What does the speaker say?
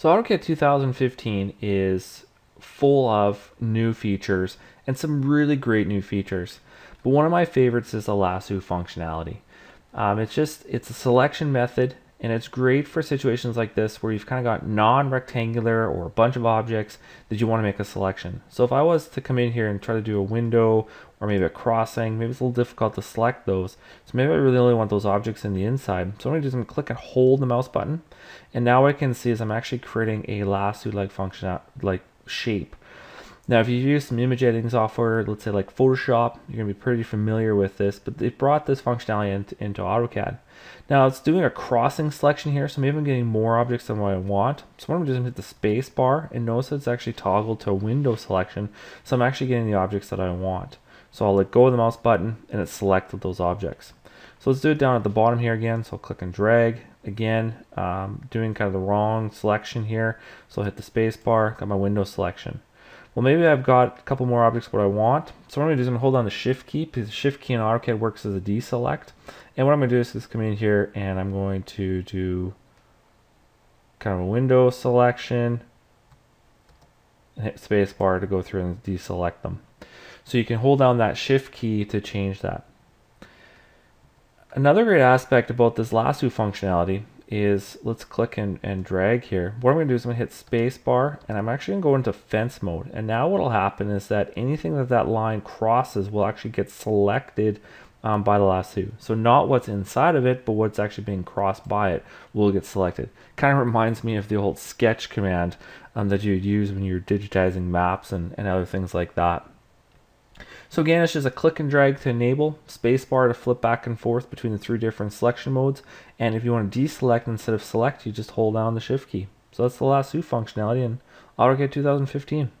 So AutoCAD 2015 is full of new features and some really great new features. But one of my favorites is the lasso functionality. It's a selection method, and it's great for situations like this where you've kind of got non-rectangular or a bunch of objects that you want to make a selection. So if I was to come in here and try to do a window or maybe a crossing, maybe it's a little difficult to select those. So maybe I really only want those objects in the inside. So I'm going to do some click and hold the mouse button. And now what I can see is I'm actually creating a lasso-like function, like shape. Now, if you use some image editing software, let's say like Photoshop, you're going to be pretty familiar with this, but they brought this functionality into AutoCAD. Now, it's doing a crossing selection here, so maybe I'm getting more objects than what I want. So what I'm going to do is hit the space bar, and notice it's actually toggled to a window selection, so I'm actually getting the objects that I want. So I'll let go of the mouse button, and it selected those objects. So let's do it down at the bottom here again, so I'll click and drag. Again, doing kind of the wrong selection here, so I'll hit the space bar, got my window selection. Well, maybe I've got a couple more objects what I want. So what I'm going to do is I'm going to hold on the shift key, because the shift key in AutoCAD works as a deselect. And what I'm going to do is come in here and I'm going to do kind of a window selection and hit space bar to go through and deselect them. So you can hold down that shift key to change that. Another great aspect about this lasso functionality is, let's click and drag here. What I'm going to do is I'm going to hit space bar, and I'm actually going to go into fence mode. And now what will happen is that anything that that line crosses will actually get selected by the lasso. So not what's inside of it, but what's actually being crossed by it will get selected. Kind of reminds me of the old sketch command that you'd use when you're digitizing maps and other things like that. So again, it's just a click and drag to enable, spacebar to flip back and forth between the three different selection modes, and if you want to deselect instead of select, you just hold down the shift key. So that's the lasso functionality in AutoCAD 2015.